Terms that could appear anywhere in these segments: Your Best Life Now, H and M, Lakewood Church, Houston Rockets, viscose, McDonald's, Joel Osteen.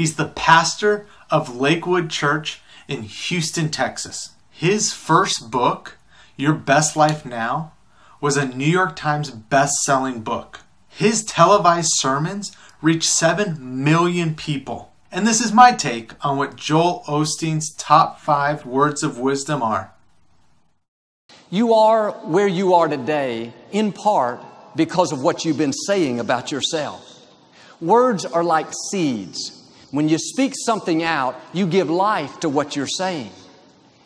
He's the pastor of Lakewood Church in Houston, Texas. His first book, Your Best Life Now, was a New York Times best-selling book. His televised sermons reached 7 million people. And this is my take on what Joel Osteen's top 5 words of wisdom are. You are where you are today, in part because of what you've been saying about yourself. Words are like seeds. When you speak something out, you give life to what you're saying.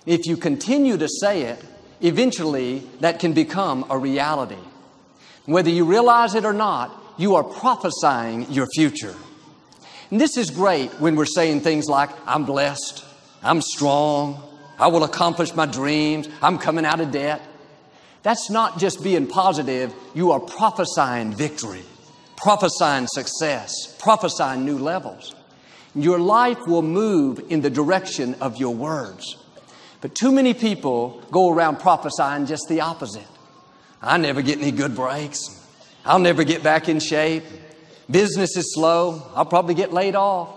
If you continue to say it, eventually that can become a reality. Whether you realize it or not, you are prophesying your future. And this is great when we're saying things like, I'm blessed, I'm strong, I will accomplish my dreams, I'm coming out of debt. That's not just being positive, you are prophesying victory, prophesying success, prophesying new levels. Your life will move in the direction of your words. But too many people go around prophesying just the opposite. I never get any good breaks. I'll never get back in shape. Business is slow. I'll probably get laid off.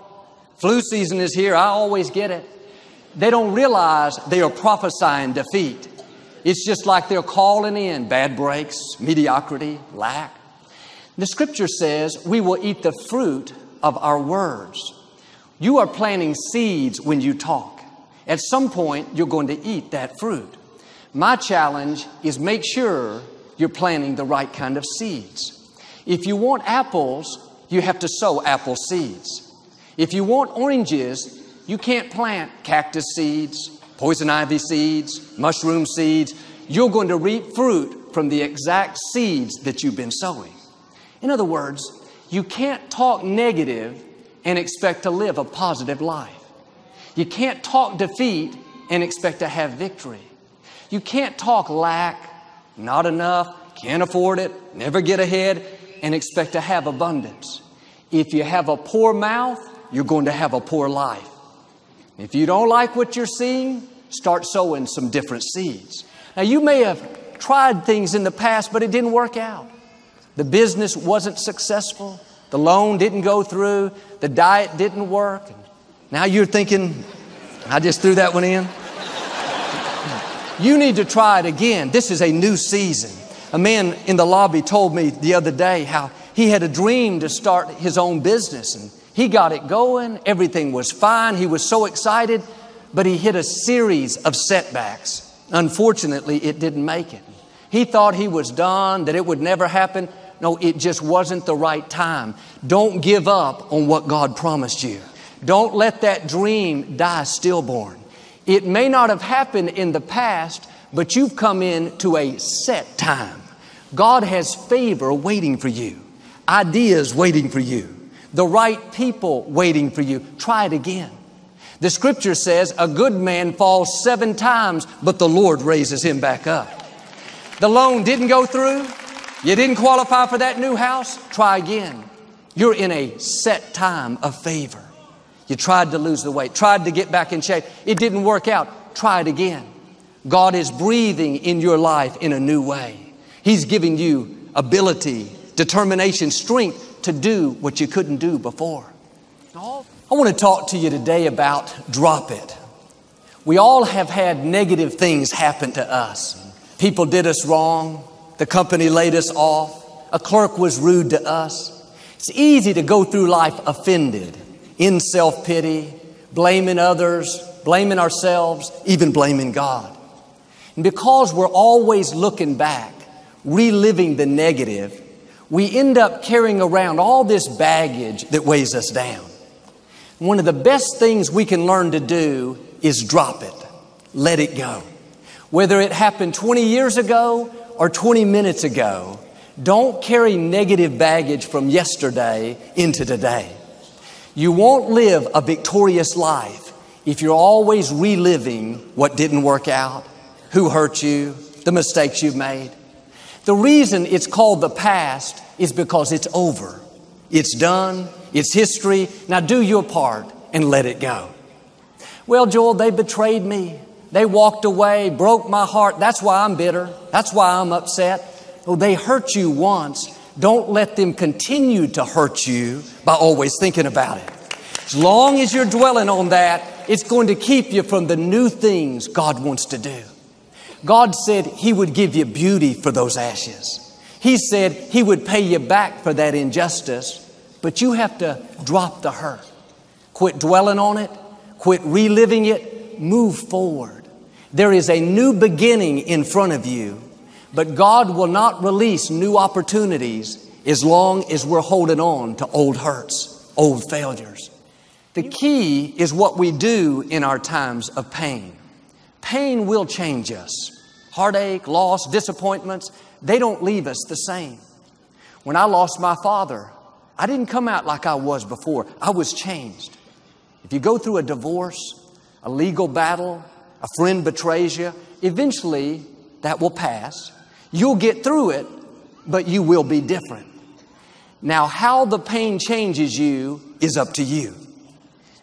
Flu season is here. I always get it. They don't realize they are prophesying defeat. It's just like they're calling in bad breaks, mediocrity, lack. The scripture says we will eat the fruit of our words. You are planting seeds when you talk. At some point, you're going to eat that fruit. My challenge is make sure you're planting the right kind of seeds. If you want apples, you have to sow apple seeds. If you want oranges, you can't plant cactus seeds, poison ivy seeds, mushroom seeds. You're going to reap fruit from the exact seeds that you've been sowing. In other words, you can't talk negative and expect to live a positive life. You can't talk defeat and expect to have victory. You can't talk lack, not enough, can't afford it, never get ahead, and expect to have abundance. If you have a poor mouth, you're going to have a poor life. If you don't like what you're seeing, start sowing some different seeds. Now, you may have tried things in the past, but it didn't work out. The business wasn't successful. The loan didn't go through. The diet didn't work. Now you're thinking, I just threw that one in. You need to try it again. This is a new season. A man in the lobby told me the other day how he had a dream to start his own business, and he got it going. Everything was fine. He was so excited, but he hit a series of setbacks. Unfortunately, it didn't make it. He thought he was done, that it would never happen. No, it just wasn't the right time. Don't give up on what God promised you. Don't let that dream die stillborn. It may not have happened in the past, but you've come in to a set time. God has favor waiting for you, ideas waiting for you, the right people waiting for you. Try it again. The scripture says a good man falls 7 times, but the Lord raises him back up. The loan didn't go through. You didn't qualify for that new house. Try again. You're in a set time of favor. You tried to lose the weight, tried to get back in shape. It didn't work out. Try it again. God is breathing in your life in a new way. He's giving you ability, determination, strength to do what you couldn't do before. I want to talk to you today about drop it. We all have had negative things happen to us. People did us wrong. The company laid us off. A clerk was rude to us. It's easy to go through life offended, in self-pity, blaming others, blaming ourselves, even blaming God. And because we're always looking back, reliving the negative, we end up carrying around all this baggage that weighs us down. One of the best things we can learn to do is drop it, let it go. Whether it happened 20 years ago or 20 minutes ago, don't carry negative baggage from yesterday into today. You won't live a victorious life if you're always reliving what didn't work out, who hurt you, the mistakes you've made. The reason it's called the past is because it's over. It's done. It's history. Now do your part and let it go. Well, Joel, they betrayed me. They walked away, broke my heart. That's why I'm bitter. That's why I'm upset. Well, they hurt you once. Don't let them continue to hurt you by always thinking about it. As long as you're dwelling on that, it's going to keep you from the new things God wants to do. God said He would give you beauty for those ashes. He said He would pay you back for that injustice, but you have to drop the hurt. Quit dwelling on it. Quit reliving it. Move forward. There is a new beginning in front of you, but God will not release new opportunities as long as we're holding on to old hurts, old failures. The key is what we do in our times of pain. Pain will change us. Heartache, loss, disappointments, they don't leave us the same. When I lost my father, I didn't come out like I was before. I was changed. If you go through a divorce, a legal battle, a friend betrays you, eventually that will pass. You'll get through it, but you will be different. Now, how the pain changes you is up to you.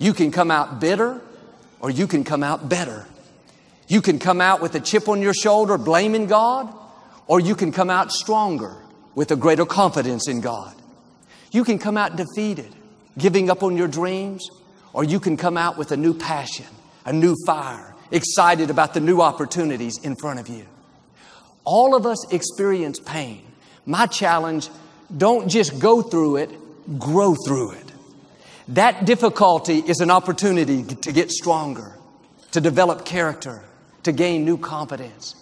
You can come out bitter, or you can come out better. You can come out with a chip on your shoulder blaming God, or you can come out stronger with a greater confidence in God. You can come out defeated, giving up on your dreams, or you can come out with a new passion, a new fire, excited about the new opportunities in front of you. All of us experience pain. My challenge, don't just go through it, grow through it. That difficulty is an opportunity to get stronger, to develop character, to gain new confidence.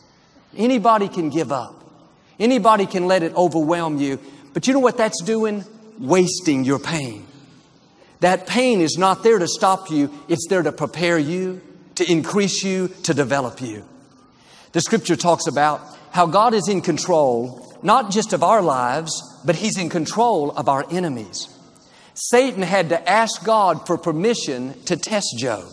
Anybody can give up. Anybody can let it overwhelm you. But you know what that's doing? Wasting your pain. That pain is not there to stop you. It's there to prepare you, to increase you, to develop you. The scripture talks about how God is in control, not just of our lives, but He's in control of our enemies. Satan had to ask God for permission to test Job.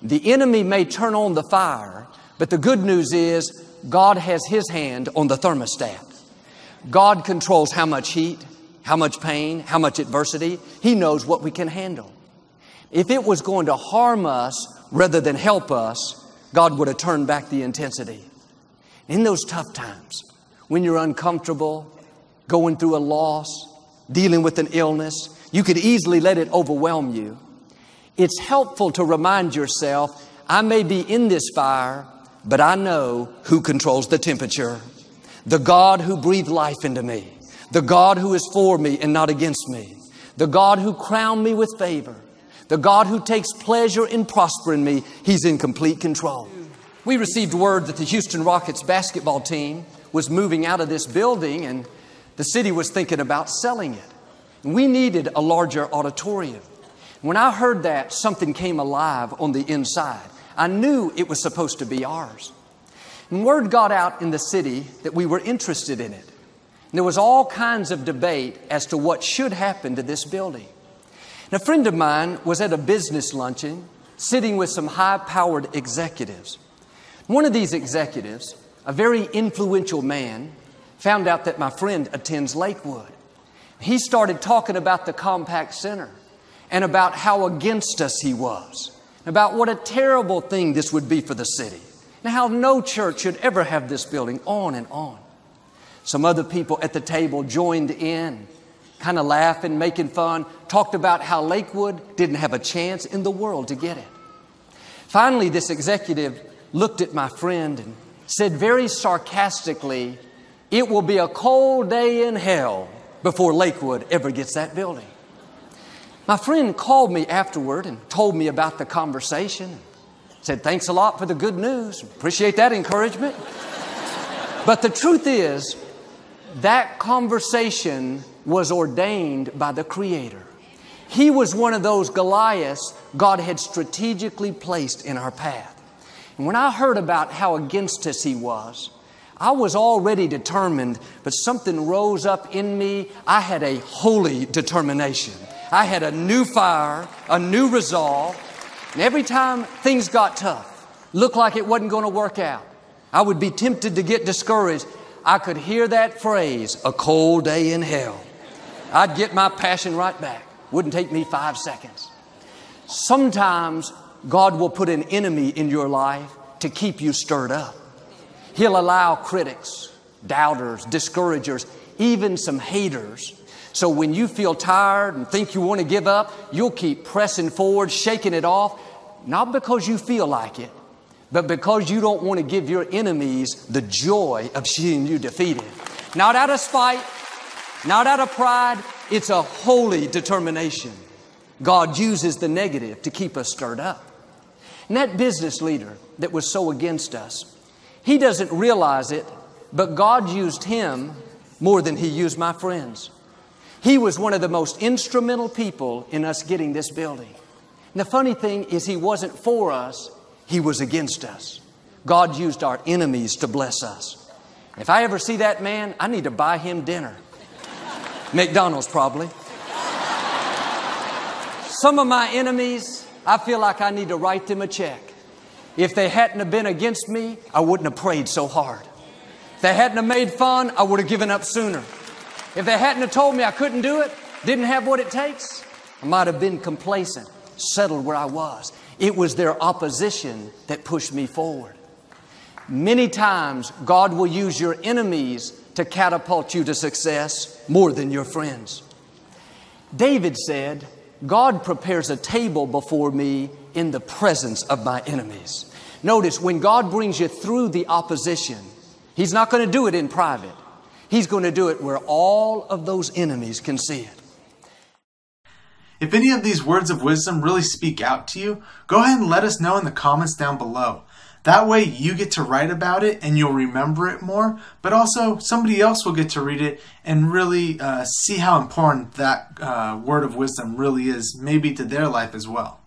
The enemy may turn on the fire, but the good news is God has His hand on the thermostat. God controls how much heat, how much pain, how much adversity. He knows what we can handle. If it was going to harm us rather than help us, God would have turned back the intensity. In those tough times, when you're uncomfortable, going through a loss, dealing with an illness, you could easily let it overwhelm you. It's helpful to remind yourself, I may be in this fire, but I know who controls the temperature. The God who breathed life into me. The God who is for me and not against me. The God who crowned me with favor. The God who takes pleasure in prospering me. He's in complete control. We received word that the Houston Rockets basketball team was moving out of this building, and the city was thinking about selling it. We needed a larger auditorium. When I heard that, something came alive on the inside. I knew it was supposed to be ours. And word got out in the city that we were interested in it. And there was all kinds of debate as to what should happen to this building. And a friend of mine was at a business luncheon, sitting with some high-powered executives. One of these executives, a very influential man, found out that my friend attends Lakewood. He started talking about the compact center and about how against us he was, about what a terrible thing this would be for the city, and how no church should ever have this building, on and on. Some other people at the table joined in, kind of laughing, making fun, talked about how Lakewood didn't have a chance in the world to get it. Finally, this executive looked at my friend and said very sarcastically, "It will be a cold day in hell before Lakewood ever gets that building." My friend called me afterward and told me about the conversation. Said, "Thanks a lot for the good news. Appreciate that encouragement." But the truth is, that conversation was ordained by the Creator. He was one of those Goliaths God had strategically placed in our path. And when I heard about how against us he was, I was already determined, but something rose up in me. I had a holy determination. I had a new fire, a new resolve. And every time things got tough, looked like it wasn't going to work out, I would be tempted to get discouraged. I could hear that phrase, "a cold day in hell." I'd get my passion right back. Wouldn't take me 5 seconds. Sometimes God will put an enemy in your life to keep you stirred up. He'll allow critics, doubters, discouragers, even some haters So when you feel tired and think you want to give up, you'll keep pressing forward, shaking it off, not because you feel like it, but because you don't want to give your enemies the joy of seeing you defeated. Not out of spite, not out of pride. It's a holy determination. God uses the negative to keep us stirred up. And that business leader that was so against us, he doesn't realize it, but God used him more than He used my friends. He was one of the most instrumental people in us getting this building. And the funny thing is, he wasn't for us, he was against us. God used our enemies to bless us. If I ever see that man, I need to buy him dinner. McDonald's probably. Some of my enemies, I feel like I need to write them a check. If they hadn't have been against me, I wouldn't have prayed so hard. If they hadn't have made fun, I would have given up sooner. If they hadn't have told me I couldn't do it, didn't have what it takes, I might have been complacent, settled where I was. It was their opposition that pushed me forward. Many times, God will use your enemies to catapult you to success more than your friends. David said, God prepares a table before me in the presence of my enemies. Notice, when God brings you through the opposition, He's not going to do it in private. He's going to do it where all of those enemies can see it. If any of these words of wisdom really speak out to you, go ahead and let us know in the comments down below. That way you get to write about it and you'll remember it more, but also somebody else will get to read it and really see how important that word of wisdom really is, maybe to their life as well.